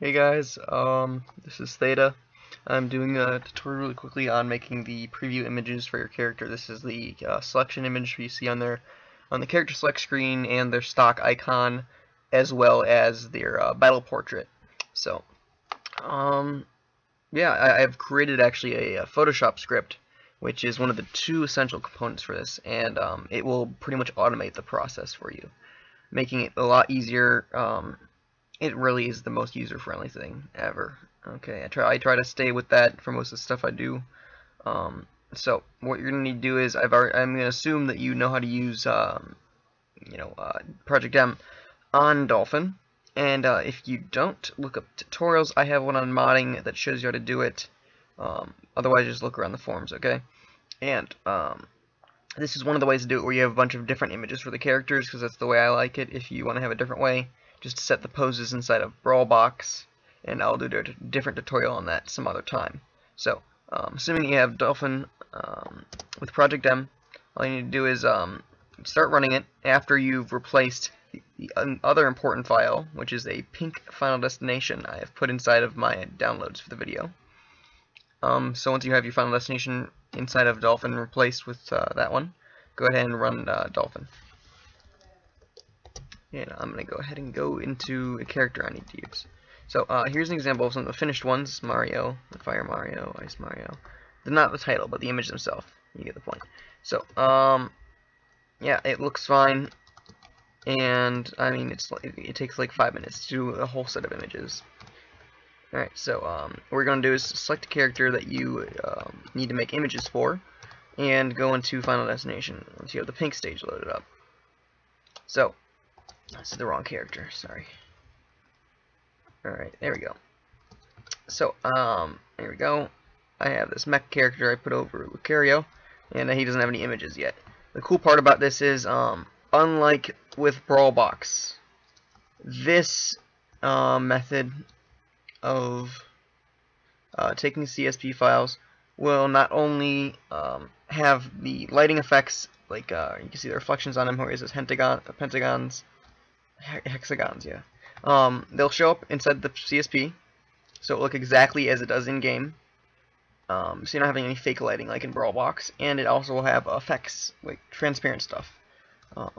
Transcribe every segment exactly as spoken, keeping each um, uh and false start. Hey guys, um, this is Theytah. I'm doing a tutorial really quickly on making the preview images for your character. This is the uh, selection image you see on their on the character select screen and their stock icon, as well as their uh, battle portrait. So, um, yeah, I, I've created actually a, a Photoshop script, which is one of the two essential components for this, and um, it will pretty much automate the process for you, making it a lot easier. Um, it really is the most user-friendly thing ever. Okay, I try I try to stay with that for most of the stuff I do. Um, so what you're gonna need to do is I've already, I'm gonna assume that you know how to use um, you know uh, Project M on Dolphin, and uh, if you don't, look up tutorials. I have one on modding that shows you how to do it. Um, otherwise, just look around the forums, okay? And um, this is one of the ways to do it, where you have a bunch of different images for the characters, because that's the way I like it. If you want to have a different way, just set the poses inside of Brawl Box, and I'll do a different tutorial on that some other time. So, um, assuming you have Dolphin um, with Project M, all you need to do is um, start running it after you've replaced the, the other important file, which is a pink Final Destination I have put inside of my downloads for the video. Um, so once you have your Final Destination inside of Dolphin replaced with uh, that one, go ahead and run uh, Dolphin. And I'm going to go ahead and go into a character I need to use. So uh, here's an example of some of the finished ones: Mario, Fire Mario, Ice Mario. They're not the title, but the image themselves. You get the point. So um, yeah, it looks fine, and I mean it's like, it takes like five minutes to do a whole set of images. Alright, so um, what we're going to do is select a character that you um, need to make images for, and go into Final Destination once you have the pink stage loaded up. So, this is the wrong character, sorry. Alright, there we go. So, um, here we go. I have this mech character I put over Lucario, and he doesn't have any images yet. The cool part about this is, um, unlike with Brawl Box, this uh, method of uh, taking C S P files will not only um, have the lighting effects, like uh, you can see the reflections on them, where it says hentagon, pentagons, hexagons, yeah. Um, they'll show up inside the C S P, so it'll look exactly as it does in game. Um, so you're not having any fake lighting like in Brawl Box, and it also will have effects, like transparent stuff. Um,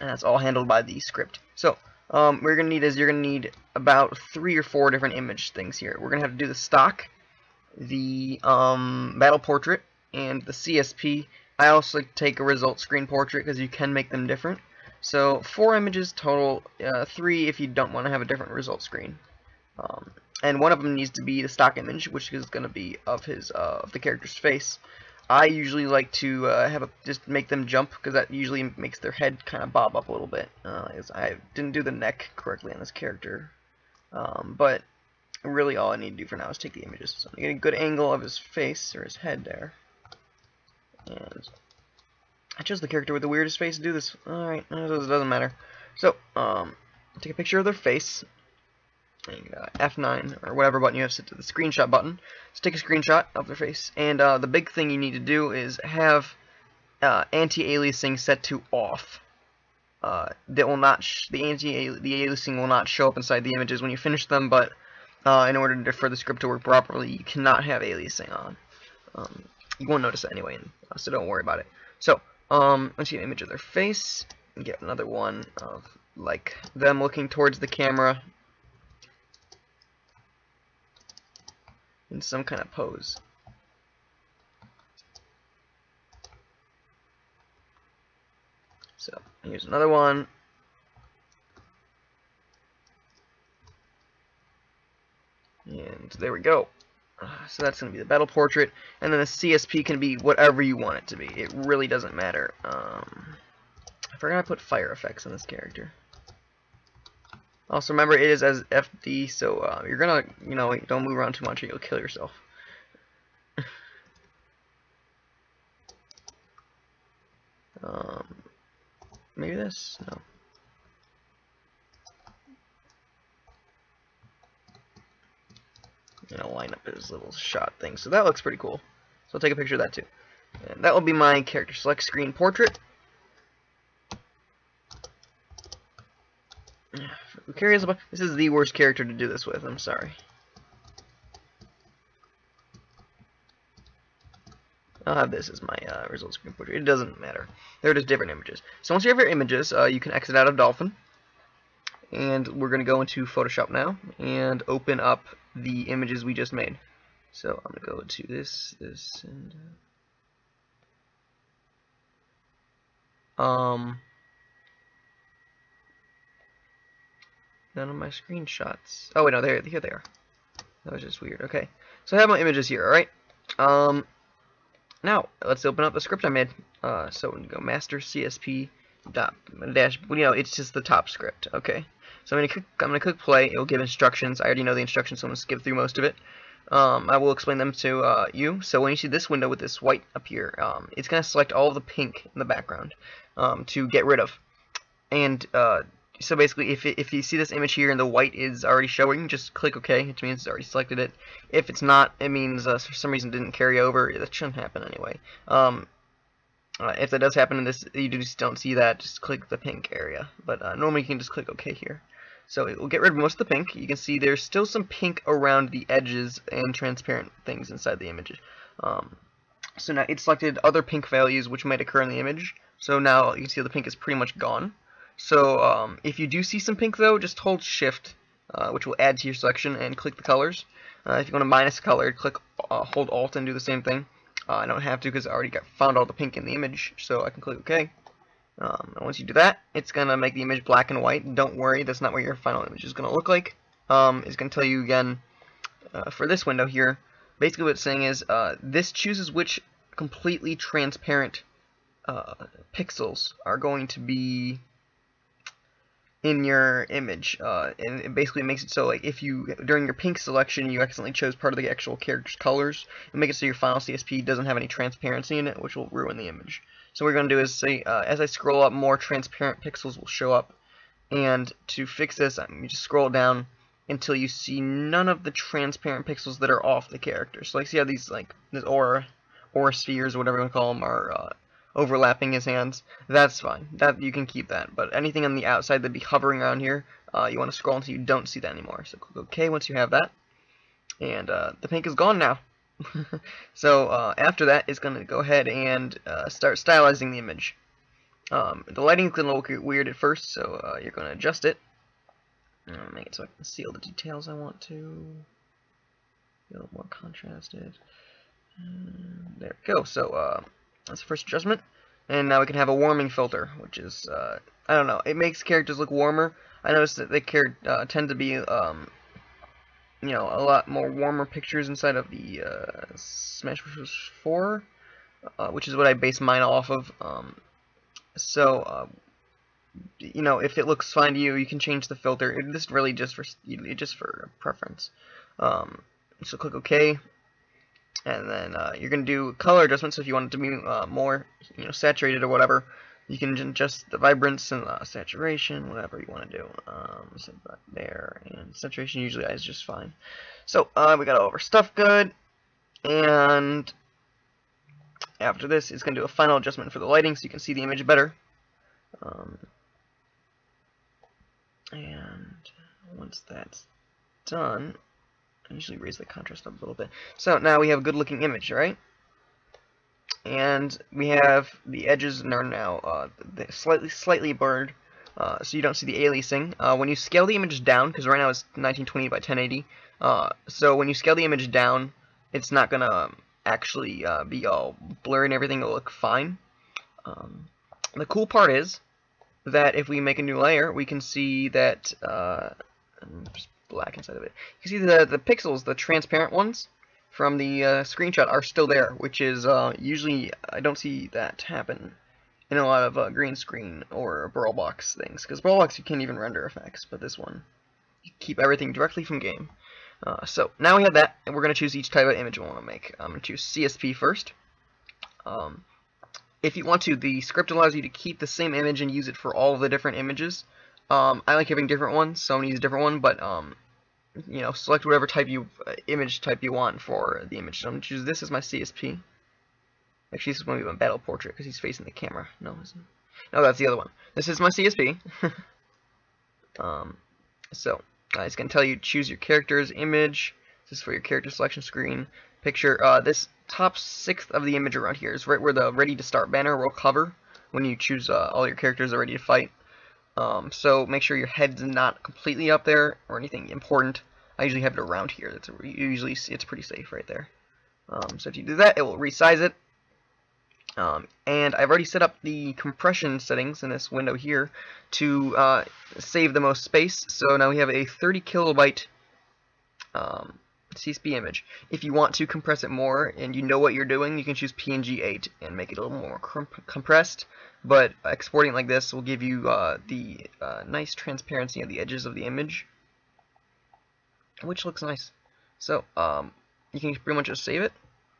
and that's all handled by the script. So. Um, what you're going to need is you're going to need about three or four different image things here. We're going to have to do the stock, the um, battle portrait, and the C S P. I also like to take a result screen portrait because you can make them different. So four images total, uh, three if you don't want to have a different result screen. Um, and one of them needs to be the stock image, which is going to be of his uh, of the character's face. I usually like to uh, have a, just make them jump, because that usually makes their head kind of bob up a little bit. Uh, I didn't do the neck correctly on this character, um, but really all I need to do for now is take the images. So I'm getting a good angle of his face, or his head there. And I chose the character with the weirdest face to do this. Alright, it doesn't matter. So, um, take a picture of their face, and uh, F nine or whatever button you have set to the screenshot button. Just take a screenshot of their face, and uh, the big thing you need to do is have uh, anti-aliasing set to off. Uh, that will not sh the anti-aliasing will not show up inside the images when you finish them, but uh, in order for the script to work properly, you cannot have aliasing on. Um, you won't notice it anyway, so don't worry about it. So um, let's get an image of their face and get another one of like them looking towards the camera in some kind of pose. So here's another one. And there we go. So that's going to be the battle portrait. And then the C S P can be whatever you want it to be. It really doesn't matter. Um, I forgot I put fire effects on this character. Also remember, it is as F D, so uh, you're gonna, you know, don't move around too much or you'll kill yourself. um, maybe this? No. I'm gonna line up his little shot thing, so that looks pretty cool. So I'll take a picture of that too. And that will be my character select screen portrait. curious about. This is the worst character to do this with. I'm sorry. I'll have this as my uh, results screen portrait. It doesn't matter. They're just different images. So once you have your images, uh, you can exit out of Dolphin. And we're going to go into Photoshop now and open up the images we just made. So I'm going to go to this, this, and... Um... None of my screenshots. Oh, wait, no, there, here they are. That was just weird. Okay, so I have my images here, alright? Um... Now, let's open up the script I made. Uh, so I'm going to go master C S P dot dash, you know, it's just the top script, okay? So I'm going to click, I'm going to click play. It will give instructions. I already know the instructions, so I'm going to skip through most of it. Um, I will explain them to uh, you. So when you see this window with this white up here, um, it's going to select all of the pink in the background um, to get rid of. And uh, so basically, if, it, if you see this image here and the white is already showing, just click OK, which means it's already selected it. If it's not, it means uh, for some reason it didn't carry over. That shouldn't happen anyway. Um, uh, if that does happen in this, you just don't see that, just click the pink area. But uh, normally you can just click OK here. So it will get rid of most of the pink. You can see there's still some pink around the edges and transparent things inside the image. Um, so now it selected other pink values which might occur in the image. So now you can see the pink is pretty much gone. So um, if you do see some pink though, just hold shift, uh, which will add to your selection, and click the colors. Uh, if you want to minus color, click uh, hold alt and do the same thing. Uh, I don't have to because I already got found all the pink in the image, so I can click OK. Um, and once you do that, it's going to make the image black and white. Don't worry, that's not what your final image is going to look like. Um, it's going to tell you again uh, for this window here. Basically what it's saying is uh, this chooses which completely transparent uh, pixels are going to be in your image, uh, and it basically makes it so, like, if you, during your pink selection, you accidentally chose part of the actual character's colors, and make it so your final C S P doesn't have any transparency in it, which will ruin the image. So what we're going to do is, say, uh, as I scroll up, more transparent pixels will show up, and to fix this, I mean, you just scroll down until you see none of the transparent pixels that are off the character. So, like, see how these, like, this aura, aura spheres, or whatever you want to call them, are, uh, overlapping his hands? That's fine. That you can keep that. But anything on the outside that'd be hovering around here, uh, you want to scroll until you don't see that anymore. So click OK once you have that, and uh, the pink is gone now. So uh, after that, it's going to go ahead and uh, start stylizing the image. Um, the lighting's going to look weird at first, so uh, you're going to adjust it. I'm going to make it so I can see all the details I want to. Get a little more contrasted. And there we go. So. Uh, That's the first adjustment, and now we can have a warming filter, which is, uh, I don't know, it makes characters look warmer. I noticed that they uh, tend to be, um, you know, a lot more warmer pictures inside of the uh, Smash Bros. four, uh, which is what I base mine off of. Um, so, uh, you know, if it looks fine to you, you can change the filter. It, this is really just for, just for preference. Um, so click OK. And then uh, you're going to do color adjustments. So if you want it to be uh, more, you know, saturated or whatever, you can adjust the vibrance and uh, saturation, whatever you want to do. Um, so back there, and saturation usually is just fine. So uh, we got all of our stuff good, and after this, it's going to do a final adjustment for the lighting, so you can see the image better. Um, and once that's done. Usually raise the contrast up a little bit. So now we have a good looking image, right? And we have the edges are now uh, slightly slightly blurred, uh, so you don't see the aliasing. Uh, when you scale the image down, because right now it's nineteen twenty by ten eighty, uh, so when you scale the image down, it's not going to actually uh, be all blurry and everything will look fine. Um, the cool part is that if we make a new layer, we can see that... Uh, black inside of it. You see the the pixels, the transparent ones from the uh, screenshot are still there, which is uh, usually I don't see that happen in a lot of uh, green screen or Brawl Box things, because Brawl Box you can't even render effects, but this one you keep everything directly from game. Uh, so now we have that, and we're going to choose each type of image we want to make. I'm going to choose C S P first. Um, if you want to, the script allows you to keep the same image and use it for all of the different images. Um, I like having different ones, so I'm going to use a different one, but um, you know, select whatever type you uh, image type you want for the image. So I'm going to choose this as my C S P. Actually, this is going to be my battle portrait because he's facing the camera. No, isn't. No, that's the other one. This is my C S P. um, So uh, it's going to tell you choose your character's image. This is for your character selection screen. Picture, uh, this top sixth of the image around here is right where the ready to start banner will cover when you choose uh, all your characters are ready to fight. Um, so make sure your head's not completely up there or anything important. I usually have it around here. That's a, you usually see it's pretty safe right there. Um, so if you do that, it will resize it. Um, and I've already set up the compression settings in this window here to uh, save the most space. So now we have a thirty kilobyte um, C S P image. If you want to compress it more and you know what you're doing, you can choose P N G eight and make it a little more comp compressed. But exporting like this will give you uh, the uh, nice transparency of the edges of the image, which looks nice. So um, you can pretty much just save it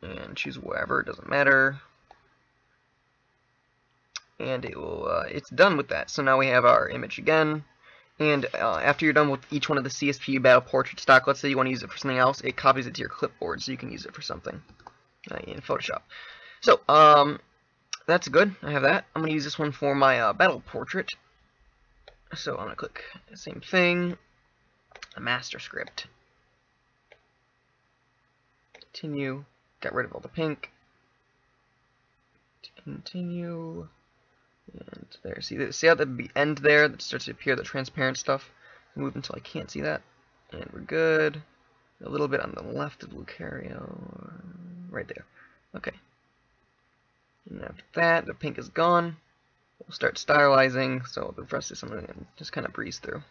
and choose wherever. It doesn't matter. And it will, uh, it's done with that. So now we have our image again. And uh, after you're done with each one of the C S P battle portrait stock, let's say you want to use it for something else, it copies it to your clipboard so you can use it for something uh, in Photoshop. So um, that's good. I have that. I'm going to use this one for my uh, battle portrait. So I'm going to click the same thing, a master script. Continue. Got rid of all the pink. Continue. And there, see, see how the end there that starts to appear, the transparent stuff. Move until I can't see that, and we're good. A little bit on the left of Lucario, right there. Okay. And after that, the pink is gone. We'll start stylizing. So the rest is something and just kind of breeze through.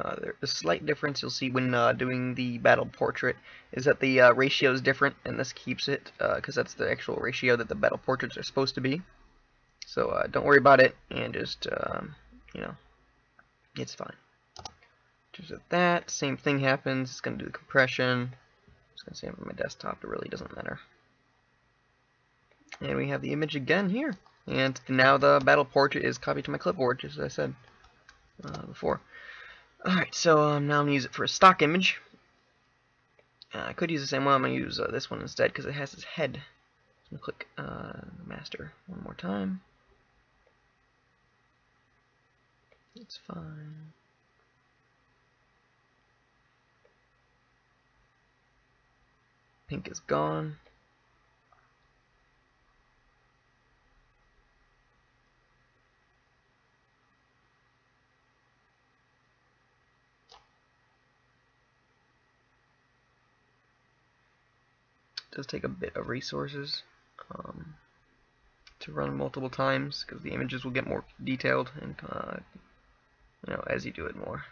Uh, the slight difference you'll see when uh, doing the battle portrait is that the uh, ratio is different, and this keeps it because uh, that's the actual ratio that the battle portraits are supposed to be. So uh, don't worry about it, and just um, you know, it's fine. Just at that, same thing happens. It's going to do the compression. I'm just going to save it on my desktop. It really doesn't matter. And we have the image again here, and now the battle portrait is copied to my clipboard, just as I said uh, before. Alright, so um, now I'm going to use it for a stock image. Uh, I could use the same one. I'm going to use uh, this one instead because it has its head. So I'm going to click uh, master one more time. It's fine. Pink is gone. Does take a bit of resources um, to run multiple times because the images will get more detailed and uh, you know, as you do it more.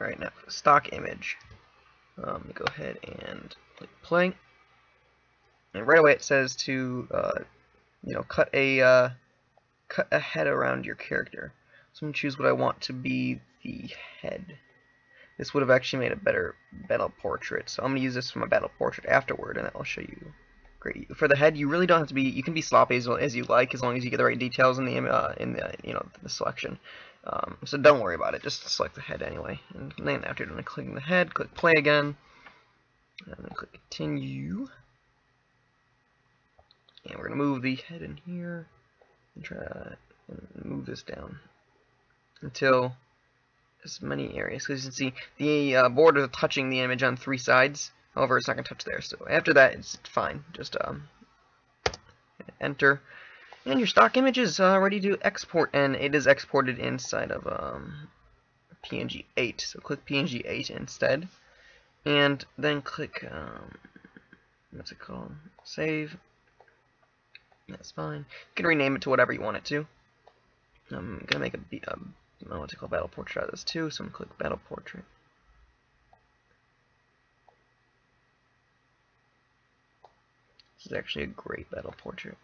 Right now, stock image. Um, go ahead and click play, and right away it says to uh, you know, cut a uh, cut a head around your character. So I'm gonna choose what I want to be the head. This would have actually made a better battle portrait. So I'm gonna use this for my battle portrait afterward, and I'll show you. Great. For the head, you really don't have to be. You can be sloppy as, as you like, as long as you get the right details in the uh, in the you know the selection. Um, so don't worry about it, just select the head anyway. And then after you're done clicking the head, click play again. And then click continue. And we're going to move the head in here. And try to move this down until as many areas. Because you can see the uh, borders are touching the image on three sides. However, it's not going to touch there. So after that, it's fine. Just um, enter. And your stock image is uh, ready to export, and it is exported inside of um, P N G eight. So click P N G eight instead, and then click um, what's it called? Save. That's fine. You can rename it to whatever you want it to. I'm gonna make a um, what's it called? Battle portrait out of this too. So I'm gonna click battle portrait. This is actually a great battle portrait.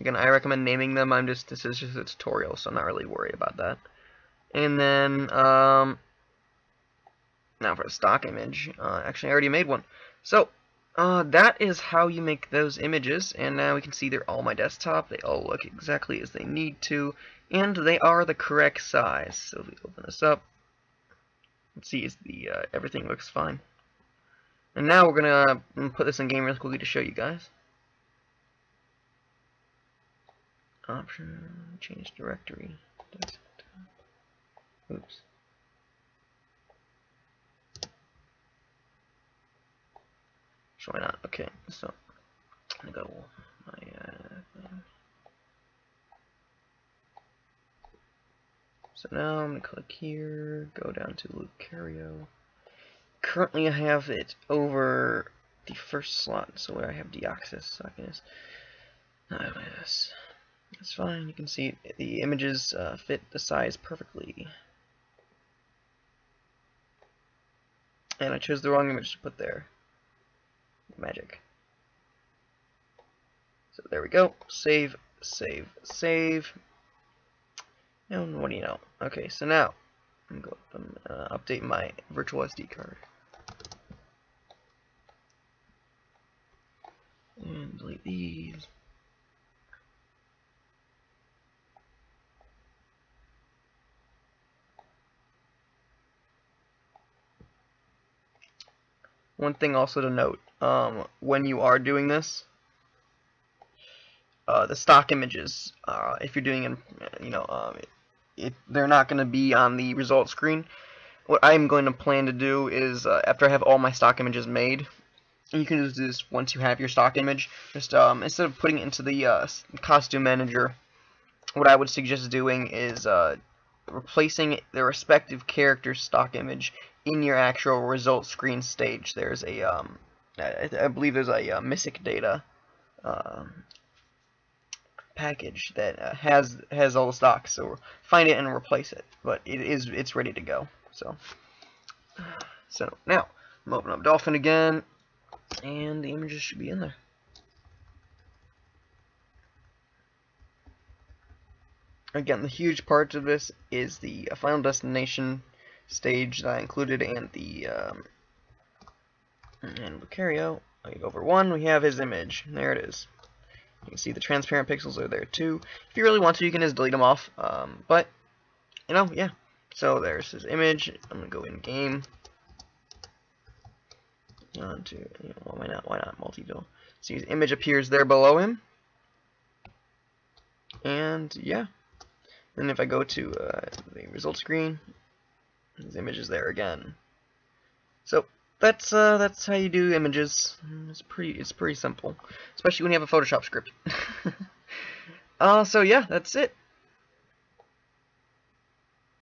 Again, I recommend naming them. I'm just this is just a tutorial, so I'm not really worried about that. And then um, now for the stock image, uh, actually I already made one. So uh, that is how you make those images. And now we can see they're all my desktop. They all look exactly as they need to, and they are the correct size. So if we open this up, let's see, is the uh, everything looks fine. And now we're gonna uh, put this in game real quickly to show you guys. Option, change directory, desktop. Oops. So why not? Okay, so I go my uh, so now I'm gonna click here, go down to Lucario. Currently I have it over the first slot, so where I have Deoxys, so I can just not do this. That's fine. You can see the images uh, fit the size perfectly. And I chose the wrong image to put there. Magic. So there we go. Save, save, save. And what do you know? Okay, so now I'm going to open, uh, update my virtual S D card. And delete these. One thing also to note, um, when you are doing this, uh, the stock images, uh, if you're doing it, you know, um, it, it, they're not going to be on the result screen. What I'm going to plan to do is, uh, after I have all my stock images made, and you can just do this once you have your stock image, just um, instead of putting it into the uh, costume manager, what I would suggest doing is uh, replacing the respective character's stock image in your actual result screen stage. There's a, um, I, I believe there's a uh, MISIC data um, package that uh, has has all the stock. So find it and replace it. But it is it's ready to go. So so now I'm opening up Dolphin again, and the images should be in there. Again, the huge part of this is the uh, Final Destination stage that I included, and the um, and Lucario. Like over one, we have his image. There it is. You can see the transparent pixels are there too. If you really want to, you can just delete them off. Um, but you know, yeah. So there's his image. I'm gonna go in game. On to you know, well, why not? Why not multi-dual? See, his image appears there below him. And yeah. And if I go to uh, the result screen, these images there again. So that's uh, that's how you do images. It's pretty it's pretty simple, especially when you have a Photoshop script. uh, so yeah, that's it.